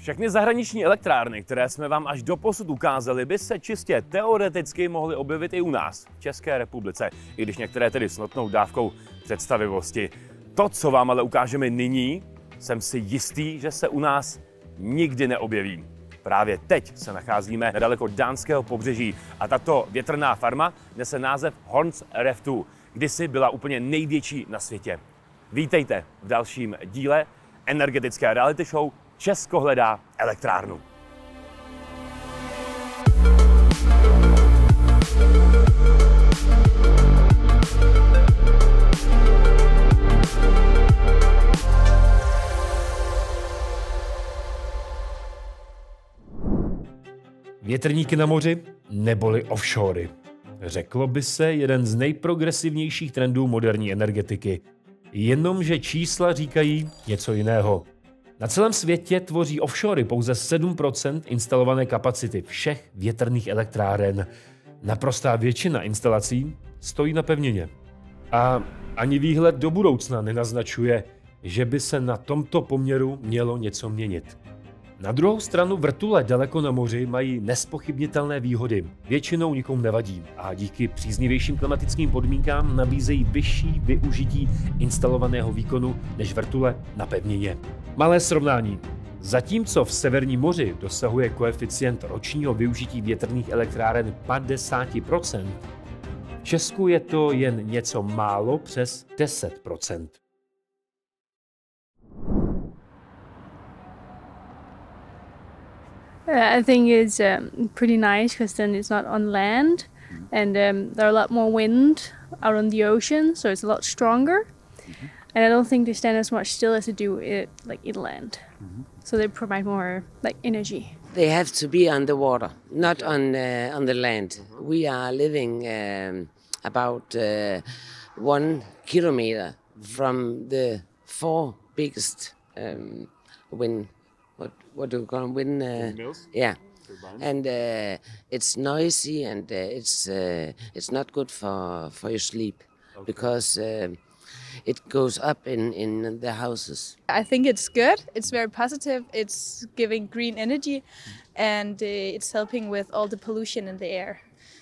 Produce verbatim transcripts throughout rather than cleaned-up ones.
Všechny zahraniční elektrárny, které jsme vám až doposud ukázali, by se čistě teoreticky mohly objevit i u nás, v České republice, i když některé tedy s notnou dávkou představivosti. To, co vám ale ukážeme nyní, jsem si jistý, že se u nás nikdy neobjeví. Právě teď se nacházíme nedaleko dánského pobřeží a tato větrná farma nese název Horns Reftu, kdysi byla úplně největší na světě. Vítejte v dalším díle energetické reality show Česko hledá elektrárnu. Větrníky na moři neboli offshory. Řeklo by se jeden z nejprogresivnějších trendů moderní energetiky. Jenomže čísla říkají něco jiného. Na celém světě tvoří offshory pouze sedm procent instalované kapacity všech větrných elektráren. Naprostá většina instalací stojí na pevnině. A ani výhled do budoucna nenaznačuje, že by se na tomto poměru mělo něco měnit. Na druhou stranu vrtule daleko na moři mají nespochybnitelné výhody. Většinou nikomu nevadí a díky příznivějším klimatickým podmínkám nabízejí vyšší využití instalovaného výkonu než vrtule na pevnině. Malé srovnání. Zatímco v Severním moři dosahuje koeficient ročního využití větrných elektráren padesát procent, v Česku je to jen něco málo přes deset procent. I think it's um, pretty nice because then it's not on land and um, there are a lot more wind out on the ocean, so it's a lot stronger. Mm-hmm. And I don't think they stand as much still as they do it, like inland. Mm-hmm. So they provide more like energy. They have to be underwater, not on uh, on the land. We are living um, about uh, one kilometer from the four biggest um, wind. What, what do we call them? Wind, uh, mills? Yeah, and uh, it's noisy and uh, it's uh, it's not good for for your sleep, okay, because uh, it goes up in in the houses. I think it's good. It's very positive. It's giving green energy, and uh, it's helping with all the pollution in the air.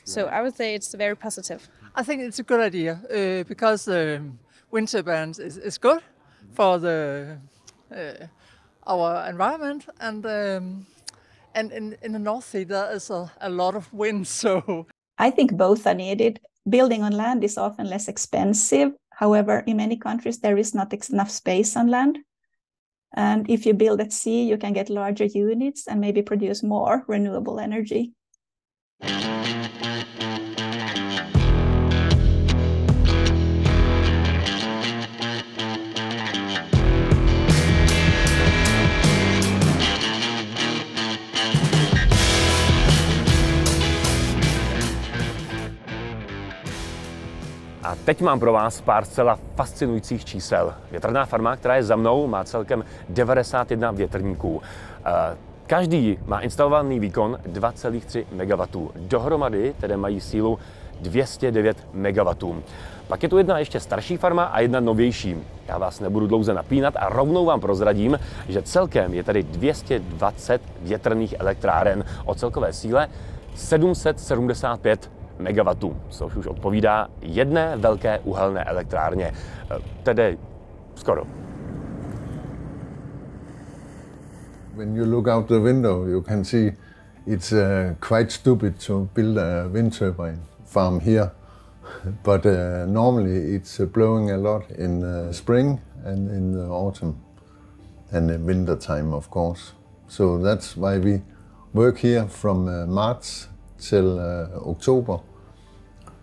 So right. I would say it's very positive. I think it's a good idea uh, because um, wind turbines is, is good for the. Uh, our environment, and um, and in, in the North Sea there is a, a lot of wind, so... I think both are needed. Building on land is often less expensive. However, in many countries there is not enough space on land. And if you build at sea, you can get larger units and maybe produce more renewable energy. A teď mám pro vás pár zcela fascinujících čísel. Větrná farma, která je za mnou, má celkem devadesát jedna větrníků. Každý má instalovaný výkon dva celé tři megawattu. Dohromady tedy mají sílu dvě stě devět megawatů. Pak je tu jedna ještě starší farma a jedna novější. Já vás nebudu dlouze napínat a rovnou vám prozradím, že celkem je tady dvě stě dvacet větrných elektráren o celkové síle sedm set sedmdesát pět megawatů, což už odpovídá jedné velké uhelné elektrárně, tedy skoro. When you look out the window, you can see it's uh, quite stupid to build a wind turbine farm here, but uh, normally it's blowing a lot in uh, spring and in the autumn and in winter time, of course. So that's why we work here from uh, March till uh, October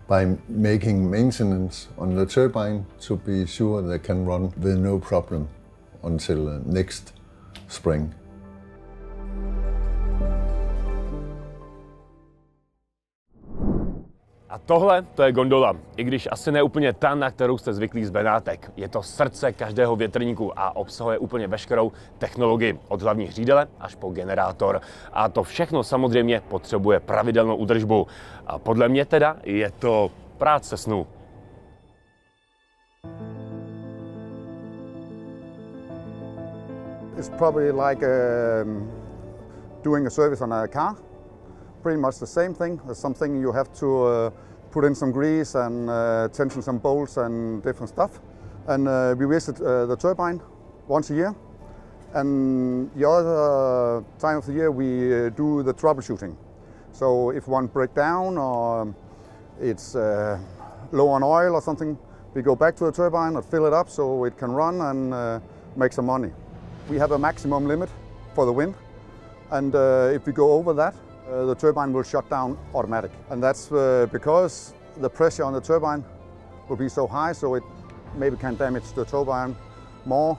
by making maintenance on the turbine to be sure they can run with no problem until uh, next spring. A tohle to je gondola, i když asi ne úplně ta, na kterou jste zvyklí z Benátek. Je to srdce každého větrníku a obsahuje úplně veškerou technologii, od hlavní hřídele až po generátor. A to všechno samozřejmě potřebuje pravidelnou údržbu. A podle mě teda je to práce snů. It's probably like a... doing a service on a car. Pretty much the same thing. There's something you have to uh, put in some grease and uh, tension some bolts and different stuff. And uh, we visit uh, the turbine once a year. And the other time of the year we uh, do the troubleshooting. So if one breaks down or it's uh, low on oil or something, we go back to the turbine and fill it up so it can run and uh, make some money. We have a maximum limit for the wind, and uh, if we go over that, uh, the turbine will shut down automatic. And that's uh, because the pressure on the turbine will be so high, so it maybe can damage the turbine more.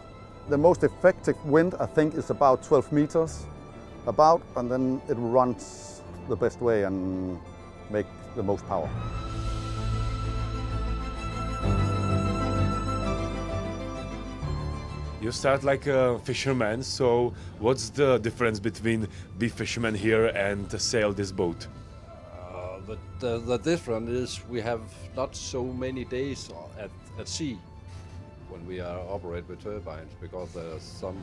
The most effective wind, I think, is about twelve meters, about, and then it runs the best way and make the most power. You start like a fisherman, so what's the difference between be fisherman here and sail this boat? Uh, the, the, the difference is we have not so many days at, at sea when we are operate with turbines, because there's some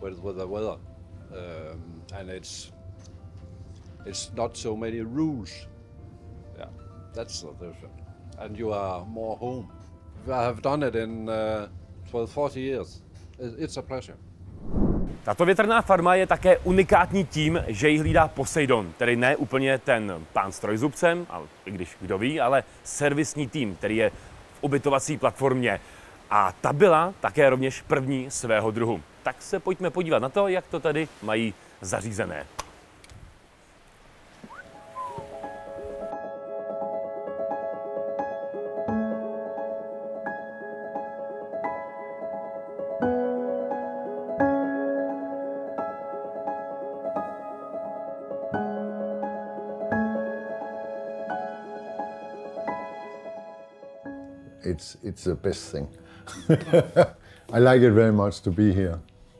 with, with the weather, um, and it's it's not so many rules. Yeah, that's the difference. And you are more home. I have done it in uh, forty years. It's a pleasure. Tato větrná farma je také unikátní tím, že ji hlídá Poseidon, tedy ne úplně ten pán s trojzubcem, ale i když kdo ví, ale servisní tým, který je v ubytovací platformě. A ta byla také rovněž první svého druhu. Tak se pojďme podívat na to, jak to tady mají zařízené. It's, it's the best thing. I like it very much to be here.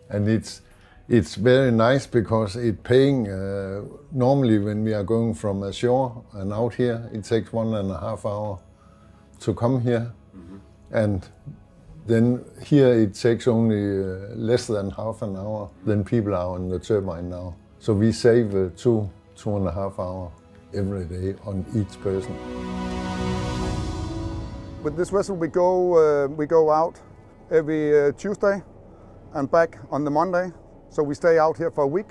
And it's, it's very nice because it's paying. Uh, normally when we are going from ashore and out here, it takes one and a half hour to come here. Mm-hmm. And then here it takes only uh, less than half an hour. Then people are on the turbine now. So we save uh, two, two and a half hour every day on each person. With this vessel, we go, uh, we go out every uh, Tuesday and back on the Monday. So we stay out here for a week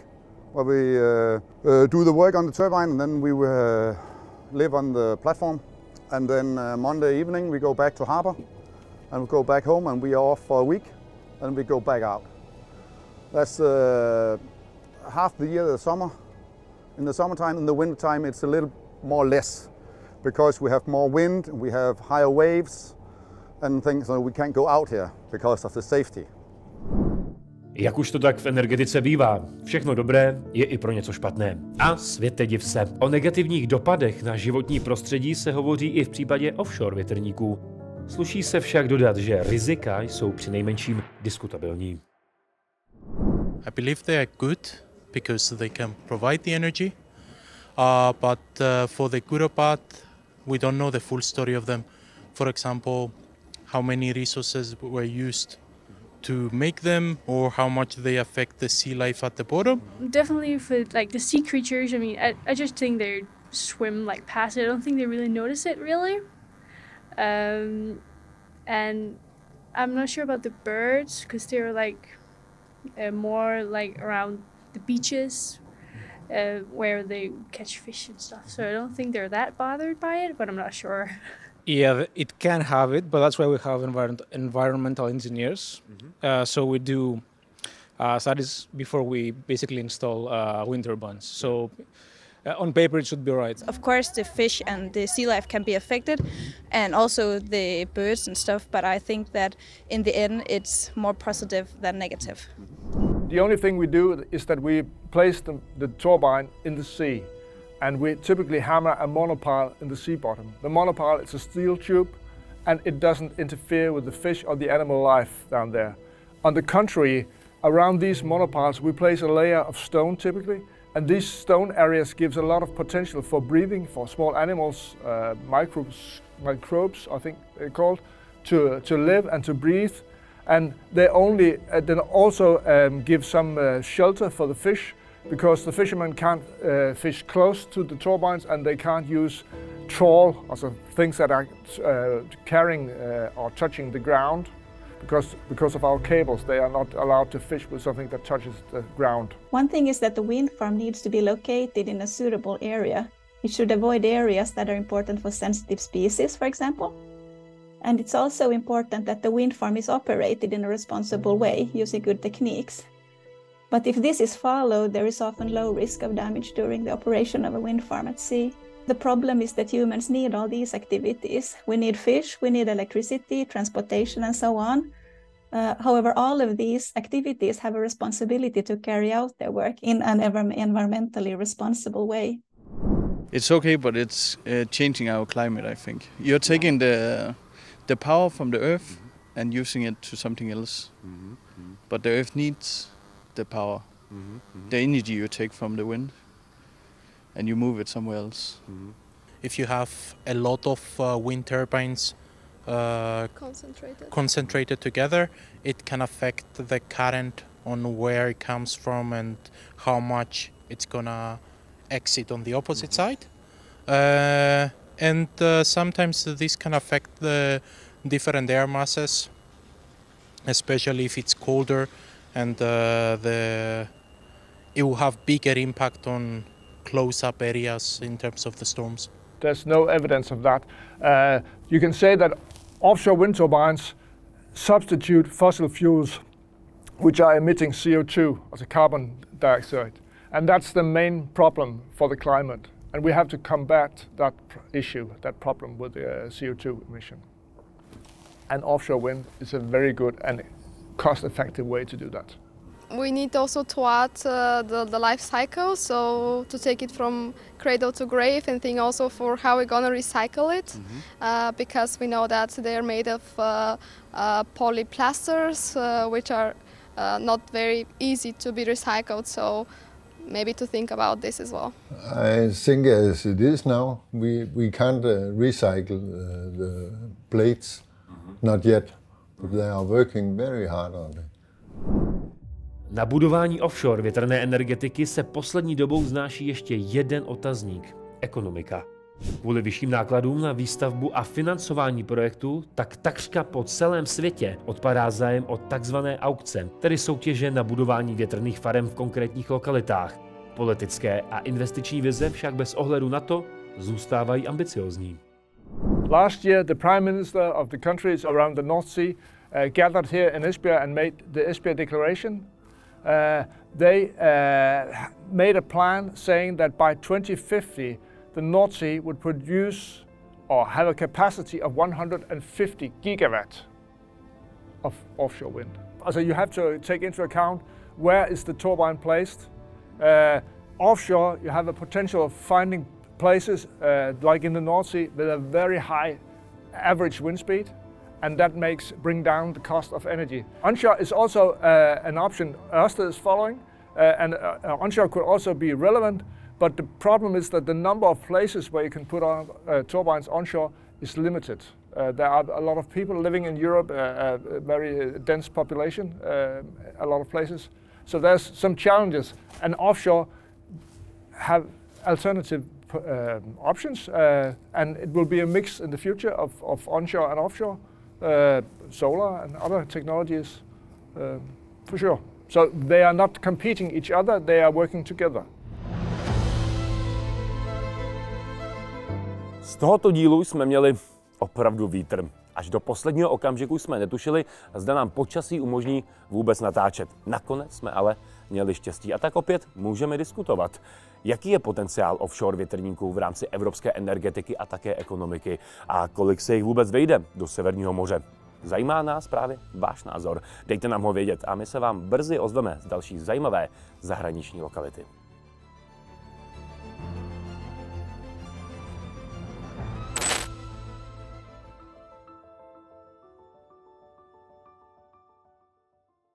where we uh, uh, do the work on the turbine, and then we uh, live on the platform. And then uh, Monday evening, we go back to harbor and we go back home, and we are off for a week and we go back out. That's uh, half the year, the summer. In the summertime, in the wintertime, it's a little more less, because we have more wind, we have higher waves and things, so we can't go out here because of the safety. Jak už to tak v energetice bývá, všechno dobré je i pro něco špatné. A světe div se. O negativních dopadech na životní prostředí se hovoří i v případě offshore větrníků. Sluší se však dodat, že rizika jsou přinejmenším diskutabilní. I believe they are good because they can provide the energy, uh, but uh, for the good part, we don't know the full story of them. For example, how many resources were used to make them, or how much they affect the sea life at the bottom. Definitely for like the sea creatures, I mean, I, I just think they swim like past it. I don't think they really notice it really. Um, and I'm not sure about the birds, because they're like uh, more like around the beaches, Uh, where they catch fish and stuff, so I don't think they're that bothered by it, but I'm not sure. Yeah, it can have it, but that's why we have environment, environmental engineers. Mm-hmm. uh, so we do uh, studies before we basically install uh, wind turbines. So uh, on paper it should be right. Of course the fish and the sea life can be affected, and also the birds and stuff, but I think that in the end it's more positive than negative. The only thing we do is that we place the, the turbine in the sea, and we typically hammer a monopile in the sea bottom. The monopile is a steel tube, and it doesn't interfere with the fish or the animal life down there. On the contrary, around these monopiles we place a layer of stone typically, and these stone areas gives a lot of potential for breathing for small animals, uh, microbes, microbes I think they're called, to, to live and to breathe. And they only uh, then also um, give some uh, shelter for the fish, because the fishermen can't uh, fish close to the turbines and they can't use trawl, also things that are uh, carrying uh, or touching the ground. Because, because of our cables, they are not allowed to fish with something that touches the ground. One thing is that the wind farm needs to be located in a suitable area. It should avoid areas that are important for sensitive species, for example. And it's also important that the wind farm is operated in a responsible way, using good techniques. But if this is followed, there is often low risk of damage during the operation of a wind farm at sea. The problem is that humans need all these activities. We need fish, we need electricity, transportation, and so on. Uh, however, all of these activities have a responsibility to carry out their work in an environmentally responsible way. It's okay, but it's uh, changing our climate, I think. You're taking the, the power from the earth and using it to something else. Mm-hmm. Mm-hmm. But the earth needs the power, mm-hmm. Mm-hmm. the energy you take from the wind. And you move it somewhere else. Mm-hmm. If you have a lot of uh, wind turbines uh, concentrated. concentrated together, it can affect the current on where it comes from and how much it's gonna exit on the opposite mm-hmm. side. Uh, and uh, sometimes this can affect the different air masses, especially if it's colder, and uh, the it will have bigger impact on close-up areas in terms of the storms. There's no evidence of that. Uh, you can say that offshore wind turbines substitute fossil fuels which are emitting C O two, also carbon dioxide. And that's the main problem for the climate. And we have to combat that issue, that problem with the uh, C O two emission. And offshore wind is a very good and cost-effective way to do that. We need also to add uh, the, the life cycle, so to take it from cradle to grave, and think also for how we're going to recycle it, mm-hmm. uh, because we know that they're made of uh, uh, polyplasters, uh, which are uh, not very easy to be recycled, so maybe to think about this as well. I think as it is now, we, we can't uh, recycle uh, the plates, mm-hmm. not yet, but they are working very hard on it. Na budování offshore větrné energetiky se poslední dobou znáší ještě jeden otazník – ekonomika. Kvůli vyšším nákladům na výstavbu a financování projektu tak takřka po celém světě odpadá zájem o tzv. Aukce, tedy soutěže na budování větrných farem v konkrétních lokalitách. Politické a investiční vize však bez ohledu na to zůstávají ambiciózní. Last year the prime minister of the countries around the North Sea uh, gathered here in Esbjerg and made the Esbjerg Declaration. Uh, they uh, made a plan saying that by twenty fifty the North Sea would produce or have a capacity of one hundred fifty gigawatt of offshore wind. So you have to take into account where is the turbine placed. Uh, offshore you have a potential of finding places uh, like in the North Sea with a very high average wind speed. And that makes bring down the cost of energy. Onshore is also uh, an option Ørsted is following, uh, and uh, onshore could also be relevant, but the problem is that the number of places where you can put on uh, turbines onshore is limited. Uh, there are a lot of people living in Europe, uh, a very dense population, uh, a lot of places. So there's some challenges, and offshore have alternative uh, options, uh, and it will be a mix in the future of, of onshore and offshore. Uh, solar and other technologies, uh, for sure. So they are not competing each other, they are working together. Z tohoto dílu jsme měli opravdu vítr. Až do posledního okamžiku jsme netušili, zda nám počasí umožní vůbec natáčet. Nakonec jsme ale měli štěstí a tak opět můžeme diskutovat. Jaký je potenciál offshore větrníků v rámci evropské energetiky a také ekonomiky? A kolik se jich vůbec vejde do Severního moře? Zajímá nás právě váš názor. Dejte nám ho vědět a my se vám brzy ozveme z další zajímavé zahraniční lokality.